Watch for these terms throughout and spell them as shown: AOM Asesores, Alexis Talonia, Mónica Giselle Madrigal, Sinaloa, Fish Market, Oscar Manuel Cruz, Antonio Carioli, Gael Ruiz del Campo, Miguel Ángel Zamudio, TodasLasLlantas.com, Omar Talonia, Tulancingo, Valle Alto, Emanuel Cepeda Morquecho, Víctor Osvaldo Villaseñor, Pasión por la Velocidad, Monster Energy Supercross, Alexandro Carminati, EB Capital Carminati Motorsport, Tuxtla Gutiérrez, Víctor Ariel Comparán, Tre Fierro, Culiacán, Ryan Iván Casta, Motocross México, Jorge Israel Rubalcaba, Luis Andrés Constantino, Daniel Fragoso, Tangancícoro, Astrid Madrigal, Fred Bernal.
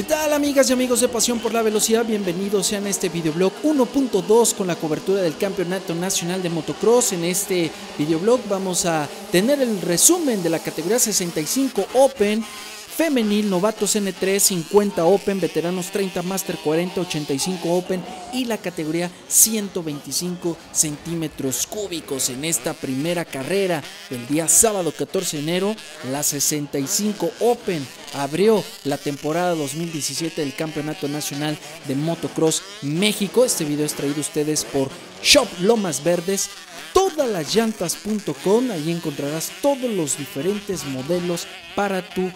¿Qué tal, amigas y amigos de Pasión por la Velocidad? Bienvenidos sean a este videoblog 1.2 con la cobertura del Campeonato Nacional de Motocross. En este videoblog vamos a tener el resumen de la categoría 65 Open, Femenil, Novatos N3, 50 Open, Veteranos 30, Master 40, 85 Open y la categoría 125 centímetros cúbicos. En esta primera carrera del día sábado 14 de enero, la 65 Open abrió la temporada 2017 del Campeonato Nacional de Motocross México. Este video es traído a ustedes por Shop Lomas Verdes, TodasLasLlantas.com. Ahí encontrarás todos los diferentes modelos para tu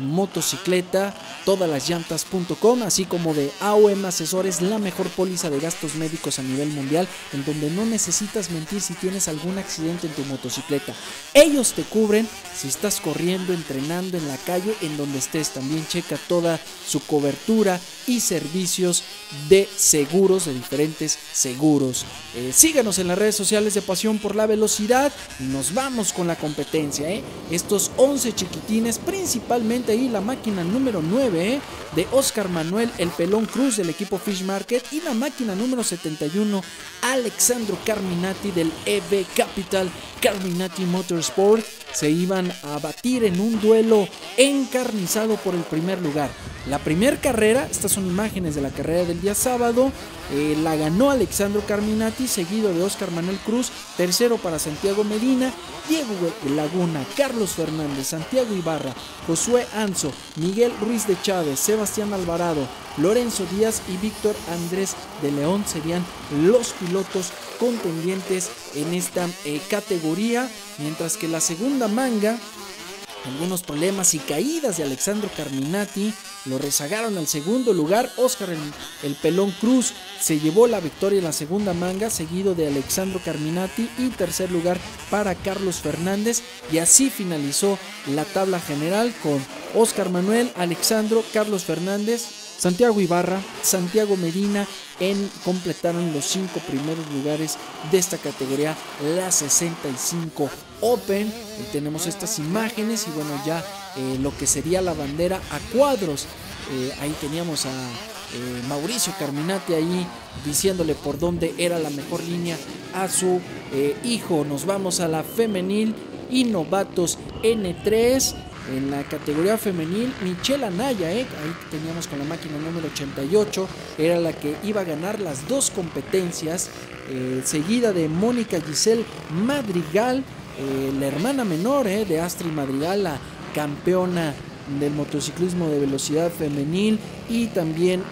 motocicleta, TodasLasLlantas.com, así como de AOM Asesores, la mejor póliza de gastos médicos a nivel mundial, en donde no necesitas mentir si tienes algún accidente en tu motocicleta. Ellos te cubren si estás corriendo, entrenando, en la calle, en donde estés. También checa toda su cobertura y servicios de seguros, de diferentes seguros. Síganos en las redes sociales de Pasión por la Velocidad. Nos vamos con la competencia, Estos 11 chiquitines, principalmente ahí la máquina número 9 de Oscar Manuel El Pelón Cruz del equipo Fish Market, y la máquina número 71 Alexandro Carminati del EB Capital Carminati Motorsport, se iban a batir en un duelo encarnizado por el primer lugar. La primera carrera, estas son imágenes de la carrera del día sábado, la ganó Alexandro Carminati, seguido de Oscar Manuel Cruz, tercero para Santiago Medina, Diego Laguna, Carlos Fernández, Santiago Ibarra, Josué Anzo, Miguel Ruiz de Chávez, Sebastián Alvarado, Lorenzo Díaz y Víctor Andrés de León serían los pilotos contendientes en esta categoría, mientras que la segunda manga, algunos problemas y caídas de Alexandro Carminati lo rezagaron al segundo lugar. Oscar el Pelón Cruz se llevó la victoria en la segunda manga, seguido de Alexandro Carminati, y tercer lugar para Carlos Fernández. Y así finalizó la tabla general con Oscar Manuel, Alexandro, Carlos Fernández, Santiago Ibarra, Santiago Medina, completaron los 5 primeros lugares de esta categoría, la 65 Open. Y tenemos estas imágenes y bueno, ya lo que sería la bandera a cuadros. Ahí teníamos a Mauricio Carminati ahí diciéndole por dónde era la mejor línea a su hijo. Nos vamos a la femenil y novatos N3. En la categoría femenil, Michelle Anaya, ahí teníamos con la máquina número 88, era la que iba a ganar las dos competencias, seguida de Mónica Giselle Madrigal, la hermana menor de Astrid Madrigal, la campeona del motociclismo de velocidad femenil y también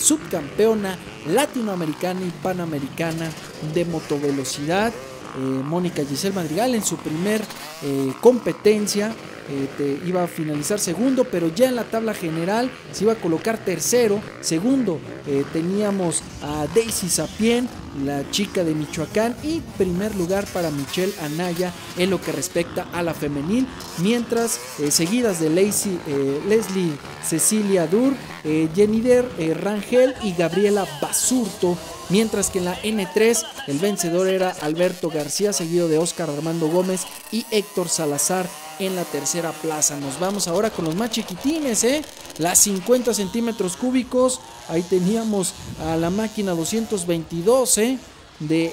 subcampeona latinoamericana y panamericana de motovelocidad. Mónica Giselle Madrigal en su primer competencia iba a finalizar segundo, pero ya en la tabla general se iba a colocar tercero. Segundo teníamos a Daisy Sapien, la chica de Michoacán, y primer lugar para Michelle Anaya en lo que respecta a la femenil, mientras seguidas de Leslie Cecilia Dur, Jennifer Rangel y Gabriela Basurto, mientras que en la N3 el vencedor era Alberto García, seguido de Óscar Armando Gómez y Héctor Salazar en la tercera plaza. Nos vamos ahora con los más chiquitines, las 50 centímetros cúbicos. Ahí teníamos a la máquina 222 de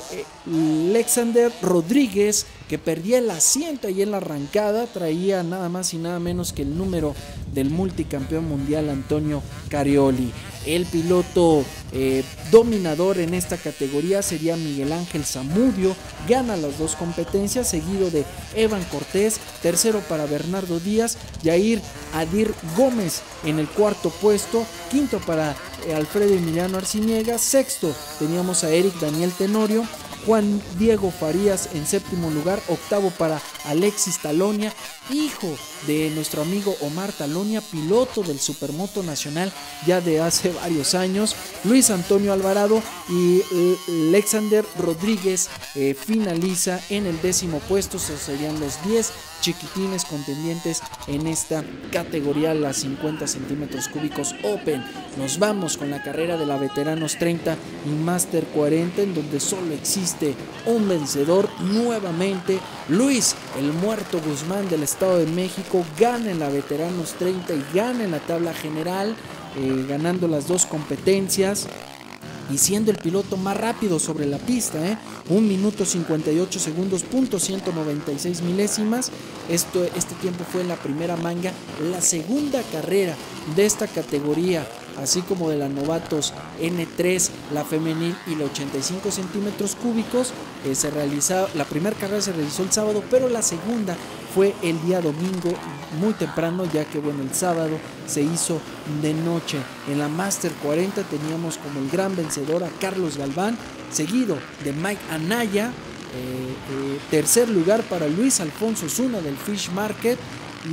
Alexander Rodríguez, que perdía el asiento ahí en la arrancada. Traía nada más y nada menos que el número del multicampeón mundial Antonio Carioli. El piloto dominador en esta categoría sería Miguel Ángel Zamudio, gana las dos competencias, seguido de Evan Cortés, tercero para Bernardo Díaz, Jair Adir Gómez en el cuarto puesto, quinto para Alfredo Emiliano Arciniega, sexto teníamos a Eric Daniel Tenorio, Juan Diego Farías en séptimo lugar, octavo para Alexis Talonia, hijo de nuestro amigo Omar Talonia, piloto del Supermoto Nacional ya de hace varios años. Luis Antonio Alvarado y Alexander Rodríguez finaliza en el décimo puesto. Esos serían los 10 chiquitines contendientes en esta categoría, las 50 centímetros cúbicos Open. Nos vamos con la carrera de la Veteranos 30 y Master 40, en donde solo existe un vencedor nuevamente. Luis El Muerto Guzmán del Estado de México gana en la Veteranos 30 y gana en la tabla general. ganando las dos competencias y siendo el piloto más rápido sobre la pista, 1 minuto 58 segundos, .196 milésimas. Este tiempo fue en la primera manga, la segunda carrera de esta categoría, así como de las novatos N3, la femenil y la 85 centímetros cúbicos. La primera carrera se realizó el sábado, pero la segunda fue el día domingo muy temprano, ya que bueno, el sábado se hizo de noche. En la Master 40 teníamos como el gran vencedor a Carlos Galván, seguido de Mike Anaya, tercer lugar para Luis Alfonso Zuna del Fish Market,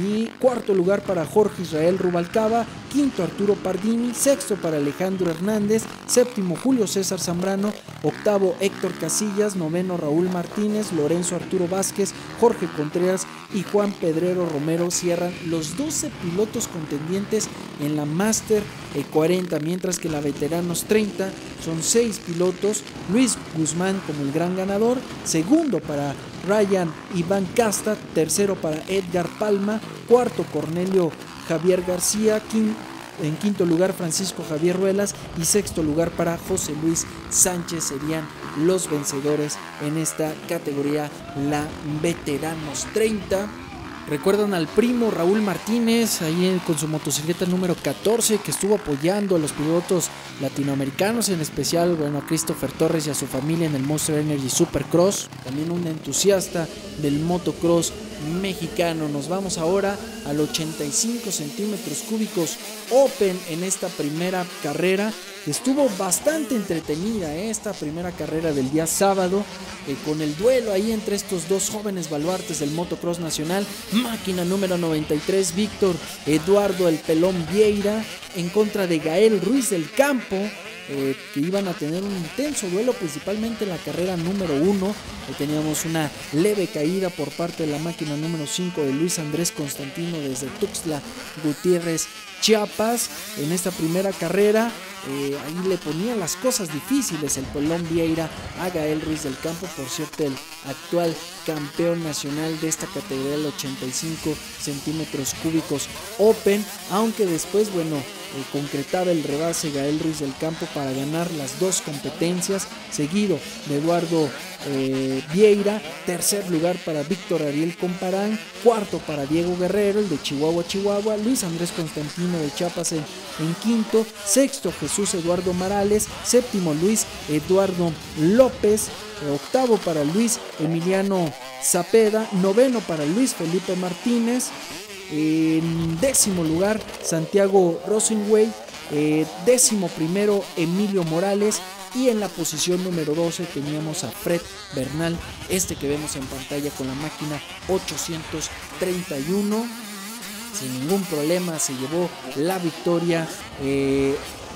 y cuarto lugar para Jorge Israel Rubalcaba, quinto Arturo Pardini, sexto para Alejandro Hernández, séptimo Julio César Zambrano, octavo Héctor Casillas, noveno Raúl Martínez, Lorenzo Arturo Vázquez, Jorge Contreras y Juan Pedrero Romero cierran los 12 pilotos contendientes en la Master 40, mientras que la Veteranos 30 son 6 pilotos. Luis Guzmán como el gran ganador, segundo para Ryan Iván Casta, tercero para Edgar Palma, cuarto Cornelio Javier García, en quinto lugar Francisco Javier Ruelas y sexto lugar para José Luis Sánchez. Serían los vencedores en esta categoría, la Veteranos 30. Recuerdan al primo Raúl Martínez, ahí con su motocicleta número 14, que estuvo apoyando a los pilotos latinoamericanos, en especial bueno, a Christopher Torres y a su familia en el Monster Energy Supercross. También un entusiasta del motocross mexicano. Nos vamos ahora al 85 centímetros cúbicos Open en esta primera carrera. Estuvo bastante entretenida esta primera carrera del día sábado, con el duelo ahí entre estos dos jóvenes baluartes del motocross nacional. Máquina número 93, Víctor Eduardo El Pelón Vieira, en contra de Gael Ruiz del Campo, que iban a tener un intenso duelo principalmente en la carrera número 1. Teníamos una leve caída por parte de la máquina número 5 de Luis Andrés Constantino desde Tuxtla Gutiérrez, Chiapas. En esta primera carrera ahí le ponían las cosas difíciles el Pelón Vieira a Gael Ruiz del Campo, por cierto el actual campeón nacional de esta categoría del 85 centímetros cúbicos Open, aunque después bueno, concretaba el rebase Gael Ruiz del Campo para ganar las dos competencias, seguido de Eduardo Vieira, tercer lugar para Víctor Ariel Comparán, cuarto para Diego Guerrero, el de Chihuahua, Luis Andrés Constantino de Chiapas en quinto, sexto Jesús Eduardo Marales, séptimo Luis Eduardo López, octavo para Luis Emiliano Zapeda, noveno para Luis Felipe Martínez, en décimo lugar Santiago Rosenway, décimo primero Emilio Morales, y en la posición número 12 teníamos a Fred Bernal, este que vemos en pantalla con la máquina 831. Sin ningún problema se llevó la victoria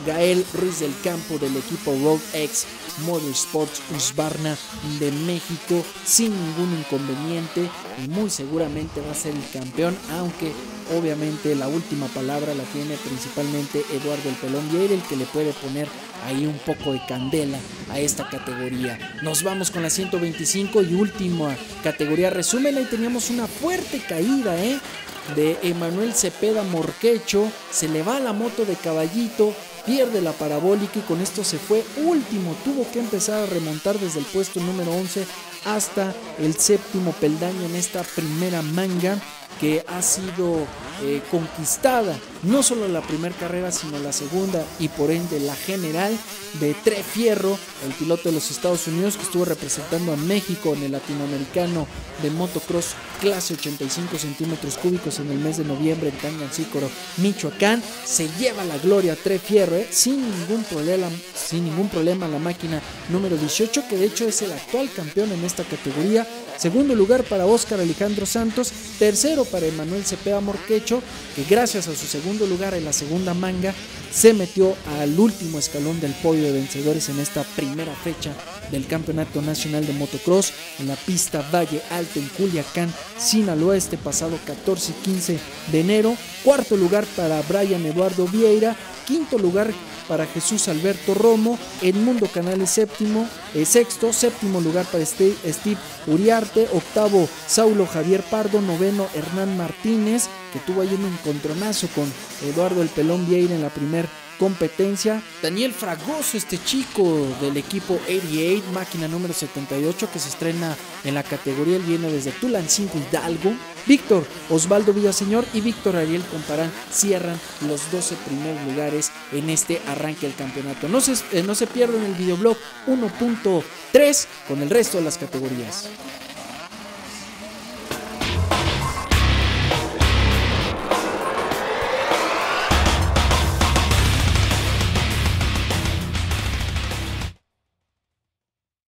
Gael Ruiz del Campo del equipo RogueX Motorsports Usbarna de México, sin ningún inconveniente, y muy seguramente va a ser el campeón, aunque obviamente la última palabra la tiene principalmente Eduardo El Pelón Vieira, el que le puede poner ahí un poco de candela a esta categoría. Nos vamos con la 125 y última categoría resumen. Ahí teníamos una fuerte caída de Emanuel Cepeda Morquecho, se le va la moto de Caballito, pierde la parabólica y con esto se fue último, tuvo que empezar a remontar desde el puesto número 11 hasta el séptimo peldaño en esta primera manga, que ha sido conquistada no solo la primera carrera sino la segunda y por ende la general, de Tre Fierro, el piloto de los Estados Unidos que estuvo representando a México en el latinoamericano de motocross clase 85 centímetros cúbicos en el mes de noviembre en Tangancícoro, Michoacán. Se lleva la gloria Tre Fierro, sin ningún problema la máquina número 18, que de hecho es el actual campeón en esta categoría. Segundo lugar para Óscar Alejandro Santos, tercero para Emanuel Cepeda Morquecho, que gracias a su segundo lugar en la segunda manga se metió al último escalón del podio de vencedores en esta primera fecha del Campeonato Nacional de Motocross en la pista Valle Alto en Culiacán, Sinaloa, este pasado 14 y 15 de enero. Cuarto lugar para Brian Eduardo Vieira, quinto lugar para Jesús Alberto Romo, Edmundo Canales sexto, séptimo lugar para Steve Uriarte, octavo Saulo Javier Pardo, noveno Hernán Martínez, que tuvo ahí un encontronazo con Eduardo El Pelón Vieira en la primera competencia. Daniel Fragoso, este chico del equipo 88, máquina número 78, que se estrena en la categoría. Él viene desde Tulancingo, Hidalgo. Víctor Osvaldo Villaseñor y Víctor Ariel Comparán cierran los 12 primeros lugares en este arranque del campeonato. No se pierdan el videoblog 1.3 con el resto de las categorías.